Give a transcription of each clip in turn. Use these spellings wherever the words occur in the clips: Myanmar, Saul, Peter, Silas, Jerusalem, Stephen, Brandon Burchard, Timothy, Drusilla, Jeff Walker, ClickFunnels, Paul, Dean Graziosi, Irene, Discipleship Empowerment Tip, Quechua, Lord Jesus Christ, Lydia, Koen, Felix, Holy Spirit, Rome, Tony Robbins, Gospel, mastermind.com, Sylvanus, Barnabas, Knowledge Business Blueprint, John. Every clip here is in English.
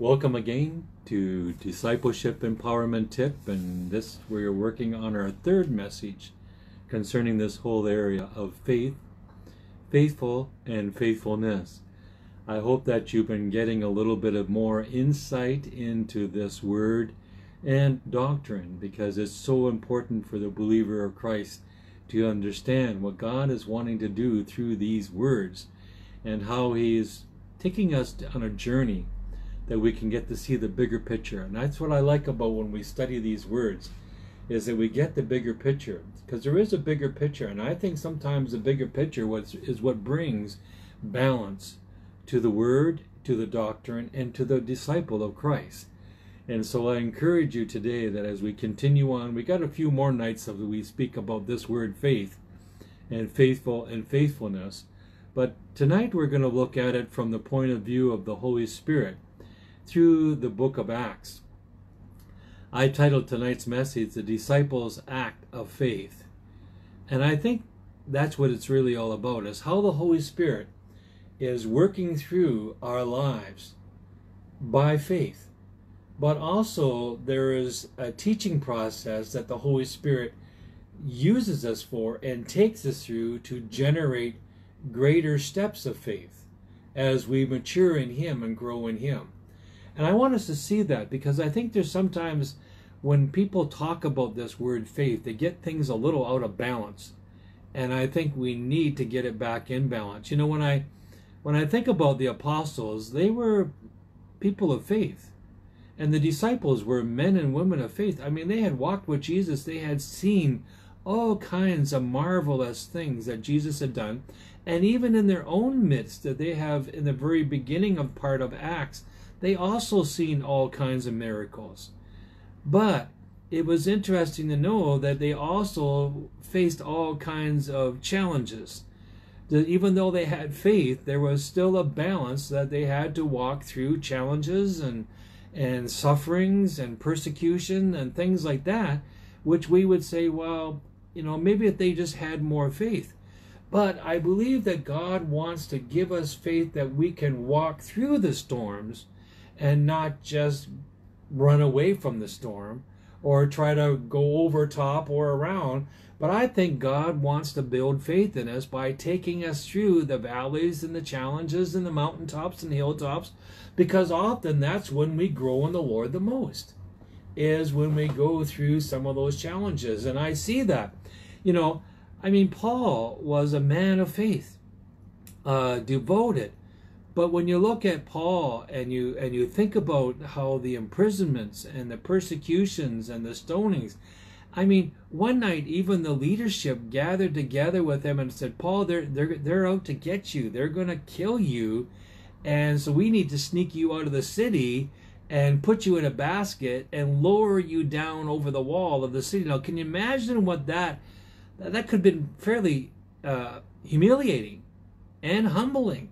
Welcome again to Discipleship Empowerment Tip, and this we're working on our third message concerning this whole area of faith, faithful, and faithfulness. I hope that you've been getting a little bit of more insight into this word and doctrine, because it's so important for the believer of Christ to understand what God is wanting to do through these words and how he is taking us on a journey that we can get to see the bigger picture. And that's what I like about when we study these words, is that we get the bigger picture, because there is a bigger picture. And I think sometimes the bigger picture is what brings balance to the word, to the doctrine, and to the disciple of Christ. And so I encourage you today that as we continue on, we got a few more nights of we speak about this word faith and faithful and faithfulness. But tonight we're going to look at it from the point of view of the Holy Spirit through the book of Acts. I titled tonight's message, The Disciples' Act of Faith. And I think that's what it's really all about, is how the Holy Spirit is working through our lives by faith. But also there is a teaching process that the Holy Spirit uses us for and takes us through to generate greater steps of faith as we mature in Him and grow in Him. And I want us to see that, because I think there's sometimes when people talk about this word faith, they get things a little out of balance. And I think we need to get it back in balance. You know, when I think about the apostles, they were people of faith. And the disciples were men and women of faith. I mean, they had walked with Jesus. They had seen all kinds of marvelous things that Jesus had done. And even in their own midst, that they have in the very beginning of part of Acts, they also seen all kinds of miracles. But it was interesting to know that they also faced all kinds of challenges. That even though they had faith, there was still a balance that they had to walk through challenges and sufferings and persecution and things like that, which we would say, well, you know, maybe if they just had more faith. But I believe that God wants to give us faith that we can walk through the storms and not just run away from the storm or try to go over top or around. But I think God wants to build faith in us by taking us through the valleys and the challenges and the mountaintops and hilltops, because often that's when we grow in the Lord the most, is when we go through some of those challenges. And I see that, you know, I mean, Paul was a man of faith, devoted. But when you look at Paul and you think about how the imprisonments and the persecutions and the stonings, I mean, one night even the leadership gathered together with him and said, Paul, they're out to get you. They're going to kill you. And so we need to sneak you out of the city and put you in a basket and lower you down over the wall of the city. Now, can you imagine what that could have been? Fairly humiliating and humbling.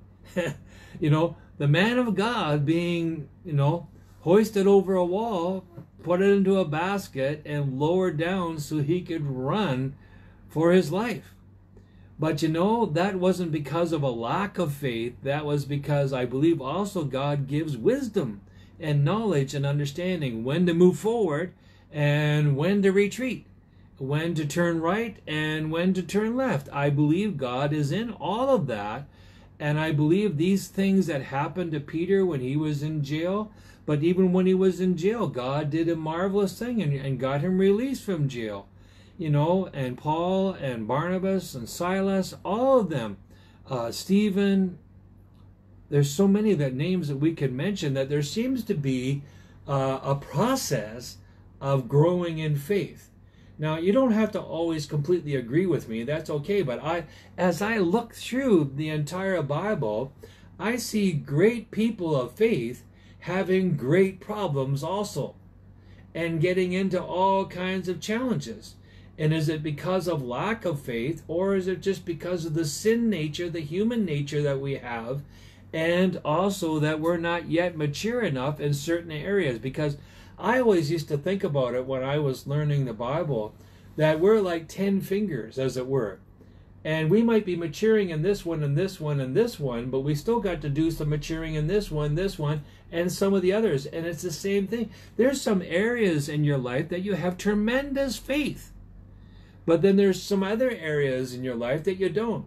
You know, the man of God being, you know, hoisted over a wall, put it into a basket and lowered down so he could run for his life. But you know, that wasn't because of a lack of faith. That was because I believe also God gives wisdom and knowledge and understanding when to move forward and when to retreat, when to turn right and when to turn left. I believe God is in all of that. And I believe these things that happened to Peter when he was in jail, but even when he was in jail, God did a marvelous thing and got him released from jail. You know, and Paul and Barnabas and Silas, all of them, Stephen, there's so many that names that we could mention, that there seems to be a process of growing in faith. Now, you don't have to always completely agree with me. That's okay. But as I look through the entire Bible, I see great people of faith having great problems also and getting into all kinds of challenges. And is it because of lack of faith, or is it just because of the sin nature, the human nature that we have, and also that we're not yet mature enough in certain areas? Because I always used to think about it when I was learning the Bible, that we're like 10 fingers, as it were. And we might be maturing in this one and this one and this one, but we still got to do some maturing in this one, and some of the others. And it's the same thing. There's some areas in your life that you have tremendous faith. But then there's some other areas in your life that you don't.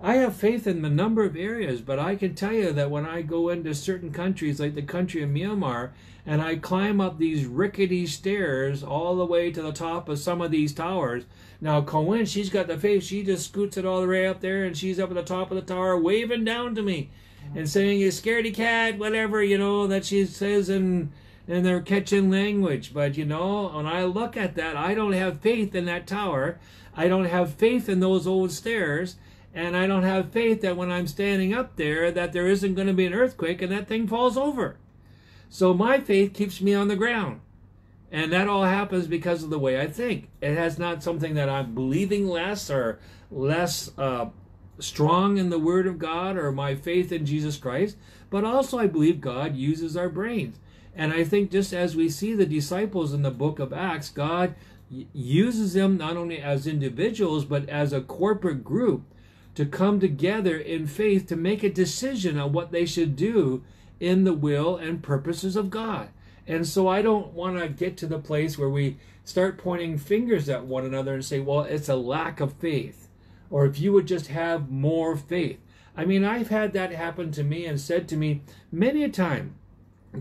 I have faith in a number of areas, but I can tell you that when I go into certain countries, like the country of Myanmar, and I climb up these rickety stairs all the way to the top of some of these towers. Now, Koen, she's got the faith. She just scoots it all the way up there, and she's up at the top of the tower waving down to me and saying, you scaredy cat, whatever, you know, that she says in their Quechua language. But, you know, when I look at that, I don't have faith in that tower. I don't have faith in those old stairs. And I don't have faith that when I'm standing up there, that there isn't going to be an earthquake and that thing falls over. So my faith keeps me on the ground. And that all happens because of the way I think. It has not something that I'm believing less or less strong in the Word of God or my faith in Jesus Christ. But also I believe God uses our brains. And I think just as we see the disciples in the book of Acts, God uses them not only as individuals, but as a corporate group to come together in faith to make a decision on what they should do in the will and purposes of God. And so I don't want to get to the place where we start pointing fingers at one another and say, well, it's a lack of faith. Or if you would just have more faith. I mean, I've had that happen to me and said to me many a time,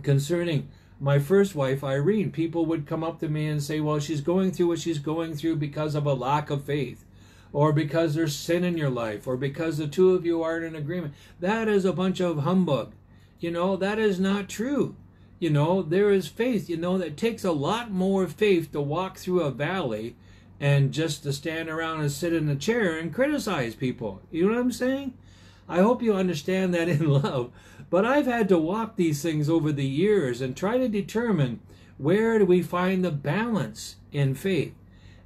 concerning my first wife, Irene, people would come up to me and say, well, she's going through what she's going through because of a lack of faith, or because there's sin in your life, or because the two of you aren't in agreement. That is a bunch of humbug. You know, that is not true. You know, there is faith. You know, that takes a lot more faith to walk through a valley and just to stand around and sit in a chair and criticize people. You know what I'm saying? I hope you understand that in love. But I've had to walk these things over the years and try to determine where do we find the balance in faith.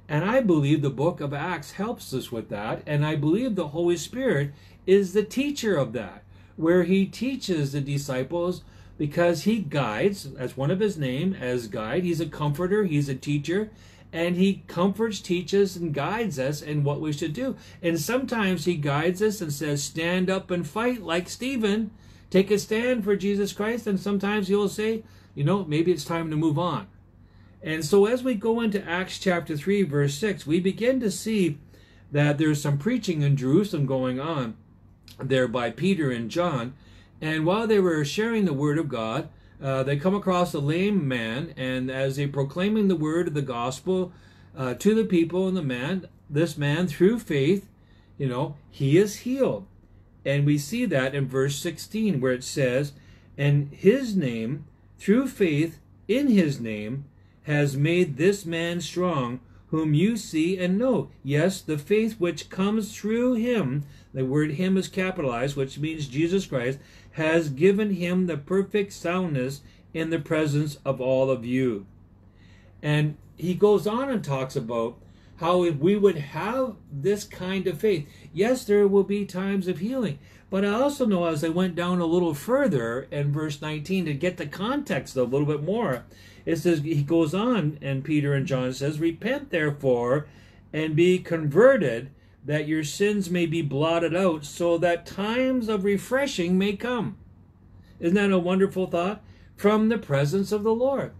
And I believe the book of Acts helps us with that. And I believe the Holy Spirit is the teacher of that, where he teaches the disciples because he guides, as one of his name, as guide. He's a comforter, he's a teacher. And he comforts, teaches, and guides us in what we should do. And sometimes he guides us and says, stand up and fight like Stephen. Take a stand for Jesus Christ. And sometimes he'll say, you know, maybe it's time to move on. And so as we go into Acts chapter 3, verse 6, we begin to see that there's some preaching in Jerusalem going on there by Peter and John. And while they were sharing the word of God, they come across a lame man, and as they proclaiming the word of the gospel to the people and the man, this man through faith, you know, he is healed. And we see that in verse 16 where it says, and his name, through faith in his name, has made this man strong, whom you see and know. Yes, the faith which comes through him, the word him is capitalized, which means Jesus Christ, has given him the perfect soundness in the presence of all of you. And he goes on and talks about how if we would have this kind of faith, yes, there will be times of healing. But I also know as I went down a little further in verse 19 to get the context a little bit more, it says, he goes on, and Peter and John says, repent therefore and be converted, that your sins may be blotted out, so that times of refreshing may come. Isn't that a wonderful thought? From the presence of the Lord.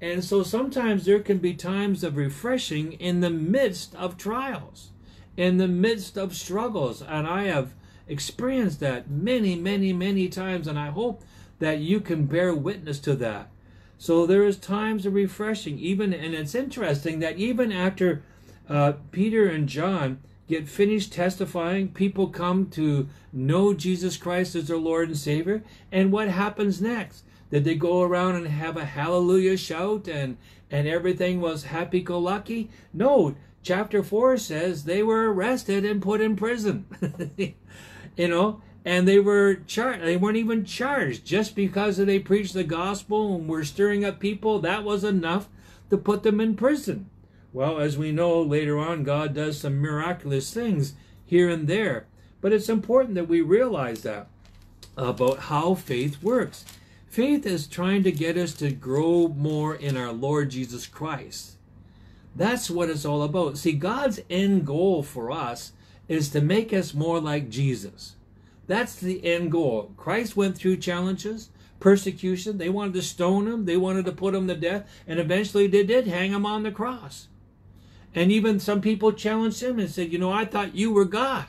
And so sometimes there can be times of refreshing in the midst of trials, in the midst of struggles. And I have experienced that many, many, many times, and I hope that you can bear witness to that. So there is times of refreshing, even, and it's interesting that even after Peter and John get finished testifying, people come to know Jesus Christ as their Lord and Savior. And what happens next? Did they go around and have a hallelujah shout and everything was happy-go-lucky? No, chapter 4 says they were arrested and put in prison. You know, and they were charged. They weren't even charged. Just because they preached the gospel and were stirring up people, that was enough to put them in prison. Well, as we know, later on, God does some miraculous things here and there. But it's important that we realize that about how faith works. Faith is trying to get us to grow more in our Lord Jesus Christ. That's what it's all about. See, God's end goal for us is to make us more like Jesus. That's the end goal. Christ went through challenges, persecution. They wanted to stone him. They wanted to put him to death. And eventually they did hang him on the cross. And even some people challenged him and said, you know, I thought you were God.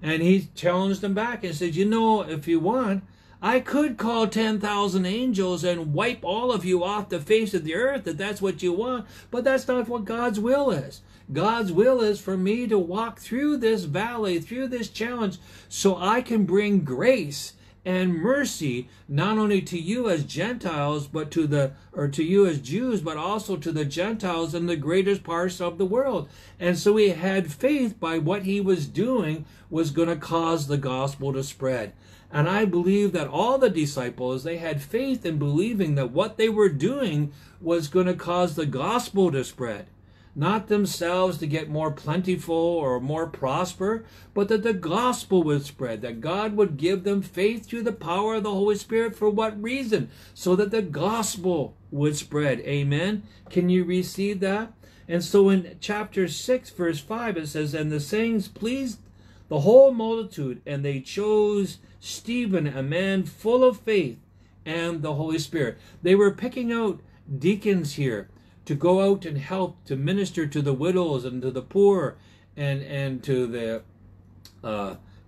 And he challenged them back and said, you know, if you want, I could call 10,000 angels and wipe all of you off the face of the earth if that's what you want. But that's not what God's will is. God's will is for me to walk through this valley, through this challenge, so I can bring grace and mercy not only to you as Gentiles, but to you as Jews, but also to the Gentiles in the greatest parts of the world. And so he had faith by what he was doing was going to cause the gospel to spread. And I believe that all the disciples, they had faith in believing that what they were doing was going to cause the gospel to spread. Not themselves to get more plentiful or more prosper, but that the gospel would spread, that God would give them faith through the power of the Holy Spirit. For what reason? So that the gospel would spread. Amen. Can you receive that? And so in chapter 6, verse 5, it says, and the sayings pleased the whole multitude, and they chose Stephen, a man full of faith and the Holy Spirit. They were picking out deacons here to go out and help to minister to the widows and to the poor and to the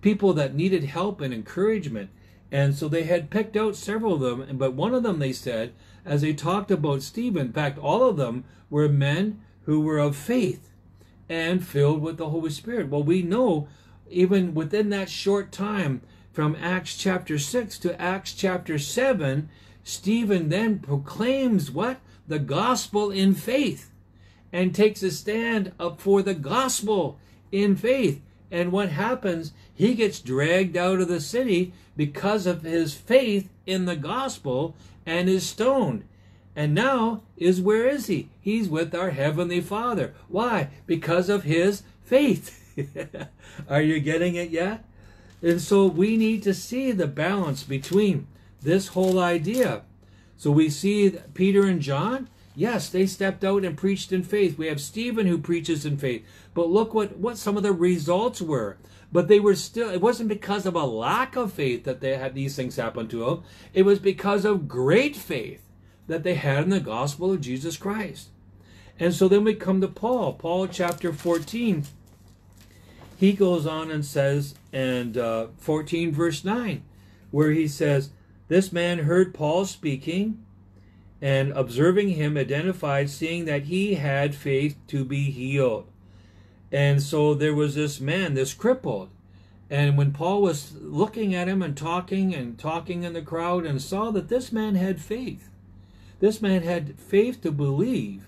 people that needed help and encouragement. And so they had picked out several of them, but one of them, they said, as they talked about Stephen, in fact, all of them were men who were of faith and filled with the Holy Spirit. Well, we know even within that short time from Acts chapter 6 to Acts chapter 7, Stephen then proclaims what? The gospel in faith, and takes a stand up for the gospel in faith. And what happens? He gets dragged out of the city because of his faith in the gospel and is stoned. And now is where is he? He's with our Heavenly Father. Why? Because of his faith. Are you getting it yet? And so we need to see the balance between this whole idea. So we see Peter and John, yes, they stepped out and preached in faith. We have Stephen who preaches in faith. But look what some of the results were. But they were still, it wasn't because of a lack of faith that they had these things happen to them. It was because of great faith that they had in the gospel of Jesus Christ. And so then we come to Paul. Paul chapter 14, he goes on and says, and 14 verse 9, where he says, this man heard Paul speaking, and observing him, identified, seeing that he had faith to be healed. And so there was this man, this crippled. And when Paul was looking at him and talking in the crowd, and saw that this man had faith. This man had faith to believe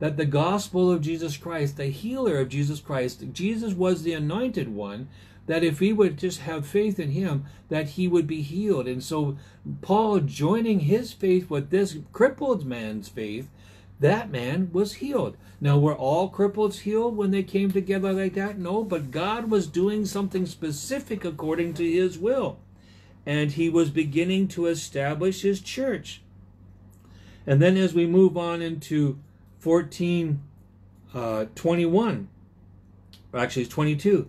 that the gospel of Jesus Christ, the healer of Jesus Christ, Jesus was the anointed one, that if he would just have faith in him, that he would be healed. And so Paul, joining his faith with this crippled man's faith, that man was healed. Now, were all cripples healed when they came together like that? No, but God was doing something specific according to his will. And he was beginning to establish his church. And then as we move on into 14:21, or actually it's 22,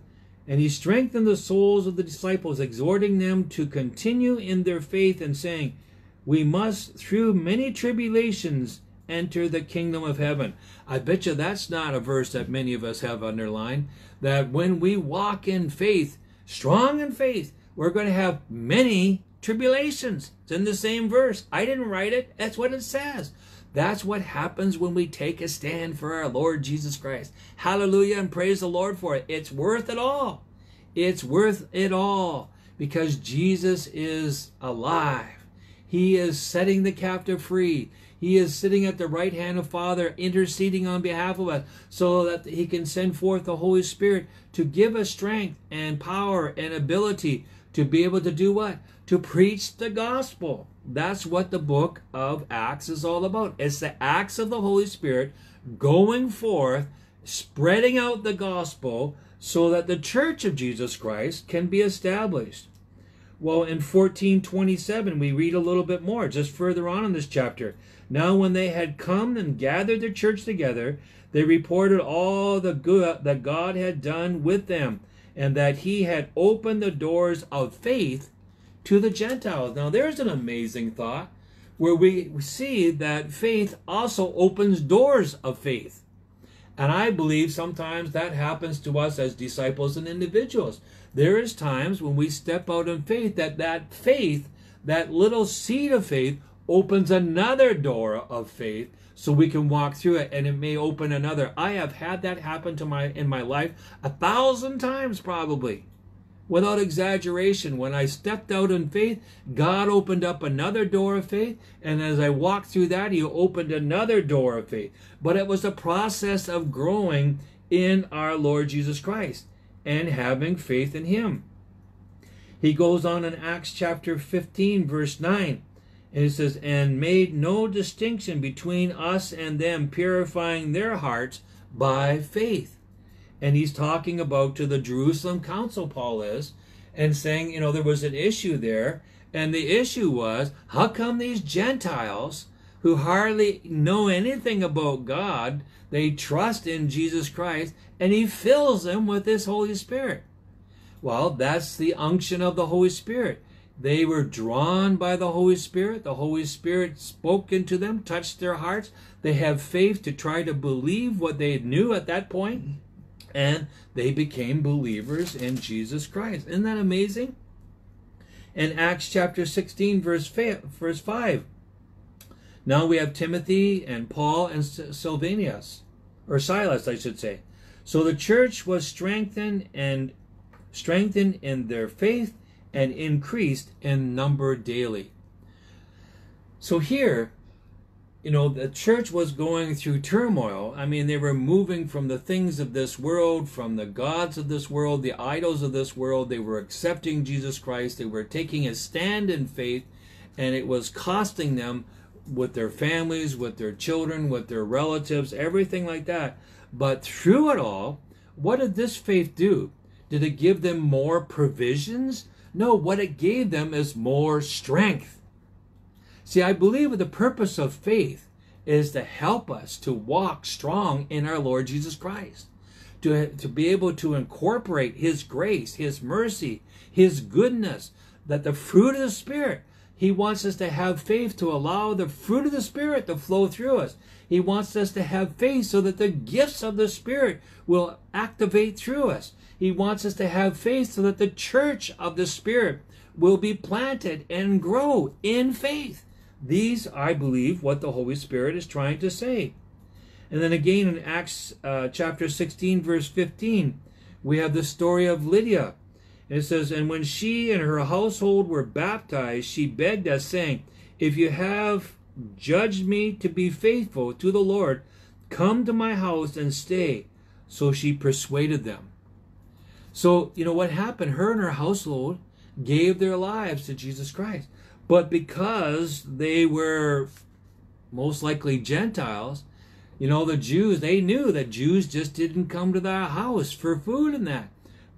and he strengthened the souls of the disciples, exhorting them to continue in their faith and saying, we must through many tribulations enter the kingdom of heaven. I bet you that's not a verse that many of us have underlined, that when we walk in faith, strong in faith, we're going to have many tribulations. It's in the same verse. I didn't write it. That's what it says. That's what happens when we take a stand for our Lord Jesus Christ. Hallelujah, and praise the Lord for it. It's worth it all. It's worth it all because Jesus is alive. He is setting the captive free. He is sitting at the right hand of Father, interceding on behalf of us so that he can send forth the Holy Spirit to give us strength and power and ability to be able to do what? To preach the gospel. That's what the book of Acts is all about. It's the acts of the Holy Spirit going forth, spreading out the gospel so that the church of Jesus Christ can be established. Well, in 14:27, we read a little bit more, just further on in this chapter. Now when they had come and gathered their church together, they reported all the good that God had done with them, and that he had opened the doors of faith to the Gentiles. Now there's an amazing thought, where we see that faith also opens doors of faith. And I believe sometimes that happens to us as disciples and individuals. There is times when we step out in faith that faith, that little seed of faith, opens another door of faith so we can walk through it, and it may open another. I have had that happen to in my life 1,000 times probably. Without exaggeration, when I stepped out in faith, God opened up another door of faith. And as I walked through that, he opened another door of faith. But it was a process of growing in our Lord Jesus Christ and having faith in him. He goes on in Acts chapter 15, verse 9. And it says, and made no distinction between us and them, purifying their hearts by faith. And he's talking about to the Jerusalem council, Paul is, and saying, you know, there was an issue there. And the issue was, how come these Gentiles, who hardly know anything about God, they trust in Jesus Christ, and he fills them with his Holy Spirit? Well, that's the unction of the Holy Spirit. They were drawn by the Holy Spirit. The Holy Spirit spoke into them, touched their hearts. They have faith to try to believe what they knew at that point. And they became believers in Jesus Christ. Isn't that amazing? In Acts chapter 16, verse 5. Now we have Timothy and Paul and Sylvanus, or Silas, I should say. So the church was strengthened in their faith and increased in number daily. So here, you know, the church was going through turmoil. I mean, they were moving from the things of this world, from the gods of this world, the idols of this world. They were accepting Jesus Christ. They were taking a stand in faith, and it was costing them with their families, with their children, with their relatives, everything like that. But through it all, what did this faith do? Did it give them more provisions? No, what it gave them is more strength. See, I believe the purpose of faith is to help us to walk strong in our Lord Jesus Christ, to be able to incorporate his grace, his mercy, his goodness, that the fruit of the Spirit, he wants us to have faith to allow the fruit of the Spirit to flow through us. He wants us to have faith so that the gifts of the Spirit will activate through us. He wants us to have faith so that the church of the Spirit will be planted and grow in faith. These, I believe, what the Holy Spirit is trying to say. And then again in Acts chapter 16, verse 15, we have the story of Lydia. And it says, and when she and her household were baptized, she begged us, saying, if you have judged me to be faithful to the Lord, come to my house and stay. So she persuaded them. So, you know what happened? Her and her household gave their lives to Jesus Christ. But because they were most likely Gentiles, you know, the Jews, they knew that Jews just didn't come to their house for food and that.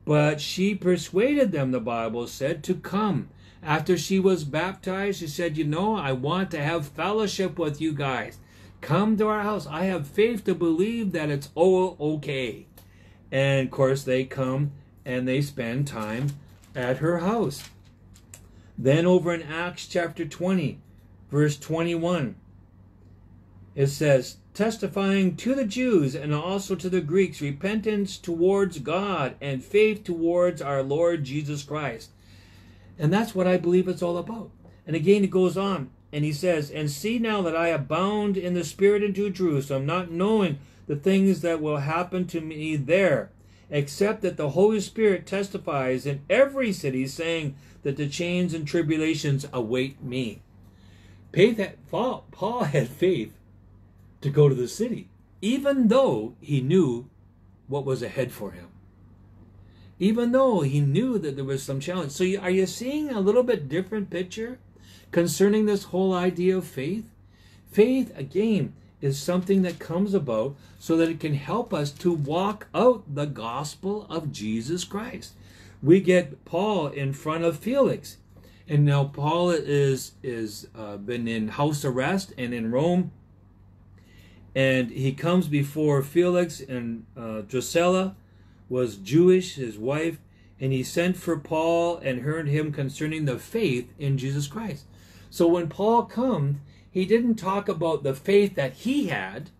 But she persuaded them, the Bible said, to come. After she was baptized, she said, you know, I want to have fellowship with you guys. Come to our house. I have faith to believe that it's all okay. And, of course, they come and they spend time at her house. Then over in Acts chapter 20, verse 21, it says, testifying to the Jews and also to the Greeks, repentance towards God and faith towards our Lord Jesus Christ. And that's what I believe it's all about. And again, it goes on, and he says, and see now that I abound in the Spirit into Jerusalem, not knowing the things that will happen to me there, except that the Holy Spirit testifies in every city, saying that the chains and tribulations await me. Paul had faith to go to the city, even though he knew what was ahead for him. Even though he knew that there was some challenge. So are you seeing a little bit different picture concerning this whole idea of faith? Faith, again, is something that comes about so that it can help us to walk out the gospel of Jesus Christ. We get Paul in front of Felix, And now Paul is been in house arrest and in Rome, and he comes before Felix, and Drusilla was Jewish, his wife, and he sent for Paul and heard him concerning the faith in Jesus Christ. So when Paul comes, he didn't talk about the faith that he had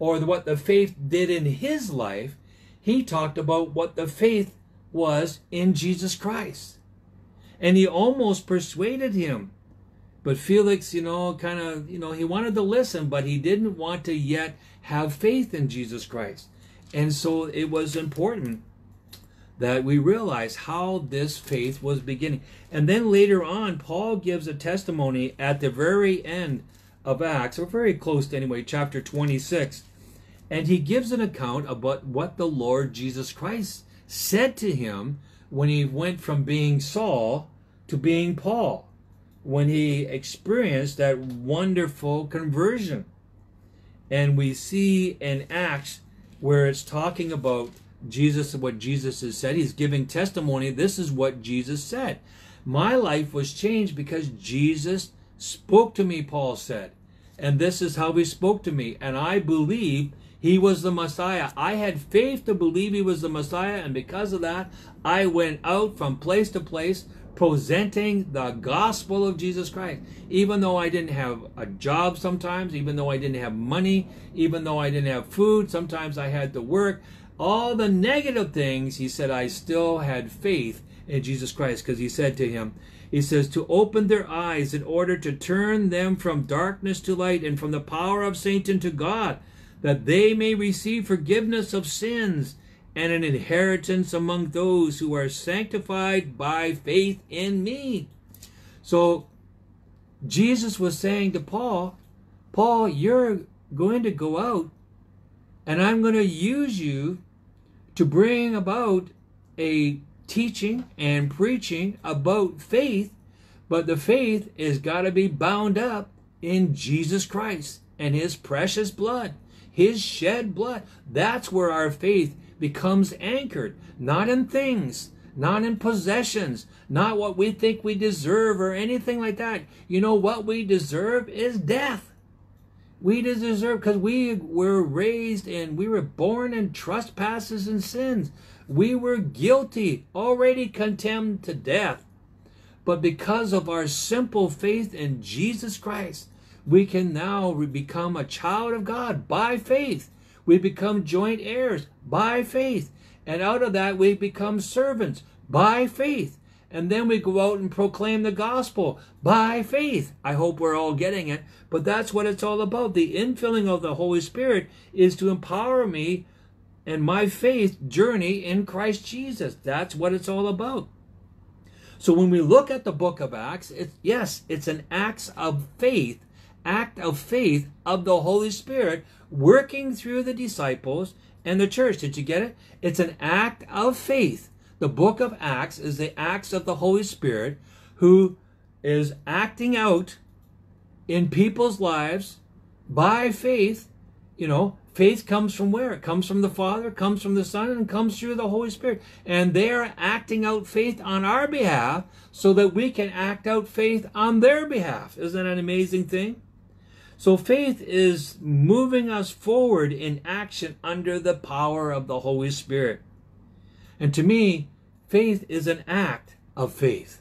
or what the faith did in his life. He talked about what the faith was in Jesus Christ. And he almost persuaded him. But Felix, kind of, he wanted to listen, but he didn't want to yet have faith in Jesus Christ. And so it was important that we realize how this faith was beginning. And then later on, Paul gives a testimony at the very end of Acts, or very close to anyway, chapter 26. And he gives an account about what the Lord Jesus Christ said to him when he went from being Saul to being Paul, when he experienced that wonderful conversion. And we see in Acts where it's talking about Jesus and what Jesus has said. He's giving testimony. This is what Jesus said. My life was changed because Jesus spoke to me, Paul said. And this is how he spoke to me. And I believed he was the Messiah. I had faith to believe he was the Messiah. And because of that, I went out from place to place presenting the gospel of Jesus Christ. Even though I didn't have a job sometimes, even though I didn't have money, even though I didn't have food, sometimes I had to work. All the negative things, he said, I still had faith in Jesus Christ, because he said to him, he says, to open their eyes in order to turn them from darkness to light and from the power of Satan to God, that they may receive forgiveness of sins and an inheritance among those who are sanctified by faith in me. So Jesus was saying to Paul, Paul, you're going to go out and I'm going to use you to bring about a teaching and preaching about faith, but the faith has got to be bound up in Jesus Christ and his precious blood, his shed blood. That's where our faith becomes anchored, not in things, not in possessions, not what we think we deserve or anything like that. You know, what we deserve is death. We deserve, because we were raised and we were born in trespasses and sins. We were guilty, already condemned to death. But because of our simple faith in Jesus Christ, we can now become a child of God by faith. We become joint heirs by faith. And out of that, we become servants by faith. And then we go out and proclaim the gospel by faith. I hope we're all getting it. But that's what it's all about. The infilling of the Holy Spirit is to empower me and my faith journey in Christ Jesus. That's what it's all about. So when we look at the book of Acts, it's an act of faith of the Holy Spirit working through the disciples and the church. Did you get it? It's an act of faith. The book of Acts is the acts of the Holy Spirit who is acting out in people's lives by faith. Faith comes from where? It comes from the Father, comes from the Son, and comes through the Holy Spirit. And they are acting out faith on our behalf so that we can act out faith on their behalf. Isn't that an amazing thing? So faith is moving us forward in action under the power of the Holy Spirit. And to me, faith is an act of faith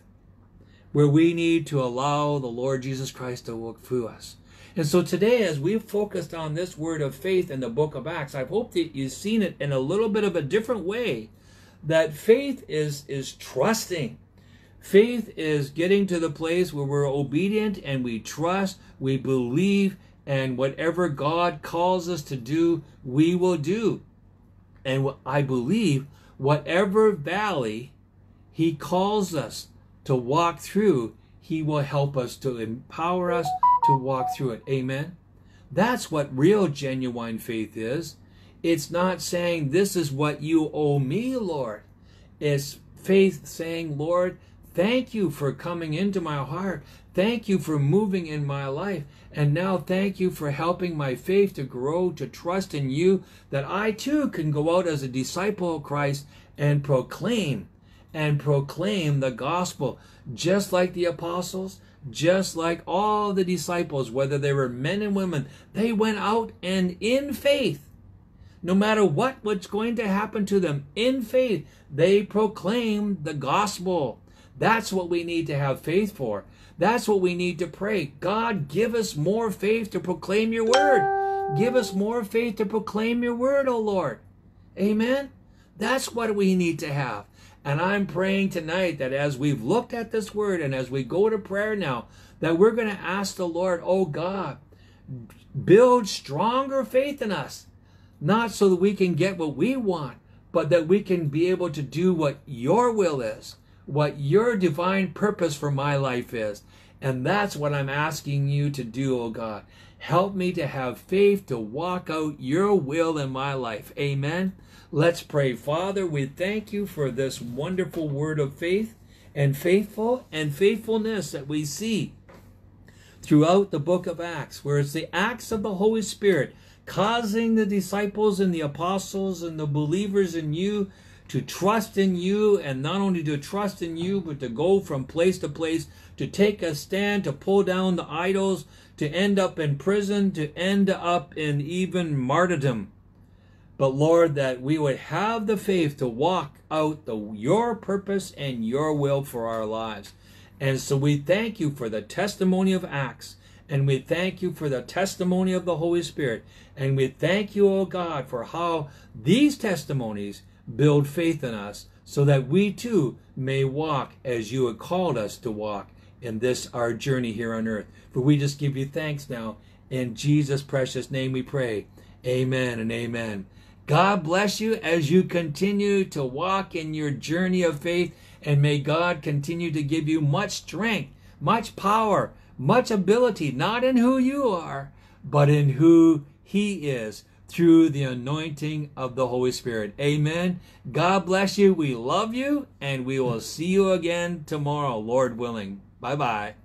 where we need to allow the Lord Jesus Christ to work through us. And so today, as we've focused on this word of faith in the book of Acts, I hope that you've seen it in a little bit of a different way, that faith is trusting. Faith is getting to the place where we're obedient and we trust, we believe, and whatever God calls us to do, we will do. And I believe whatever valley he calls us to walk through, he will help us, to empower us to walk through it. Amen? That's what real genuine faith is. It's not saying, this is what you owe me, Lord. It's faith saying, Lord, thank you for coming into my heart. Thank you for moving in my life. And now thank you for helping my faith to grow, to trust in you, that I too can go out as a disciple of Christ and proclaim and proclaim the gospel, just like the apostles, just like all the disciples, whether they were men and women. They went out and in faith, no matter what was going to happen to them, in faith, they proclaimed the gospel. That's what we need to have faith for. That's what we need to pray. God, give us more faith to proclaim your word. Give us more faith to proclaim your word, O Lord. Amen? That's what we need to have. And I'm praying tonight that as we've looked at this word and as we go to prayer now, that we're going to ask the Lord, oh God, build stronger faith in us. Not so that we can get what we want, but that we can be able to do what your will is, what your divine purpose for my life is. And that's what I'm asking you to do, oh God. Help me to have faith to walk out your will in my life. Amen. Let's pray. Father, we thank you for this wonderful word of faith and faithfulness that we see throughout the book of Acts, where it's the acts of the Holy Spirit causing the disciples and the apostles and the believers in you to trust in you, and not only to trust in you, but to go from place to place, to take a stand, to pull down the idols, to end up in prison, to end up in even martyrdom. But Lord, that we would have the faith to walk out your purpose and your will for our lives. And so we thank you for the testimony of Acts, and we thank you for the testimony of the Holy Spirit, and we thank you, O God, for how these testimonies build faith in us, so that we too may walk as you have called us to walk in this, our journey here on earth. For we just give you thanks now. In Jesus' precious name we pray. Amen and amen. God bless you as you continue to walk in your journey of faith, and may God continue to give you much strength, much power, much ability, not in who you are, but in who he is, through the anointing of the Holy Spirit. Amen. God bless you. We love you, and we will see you again tomorrow, Lord willing. Bye-bye.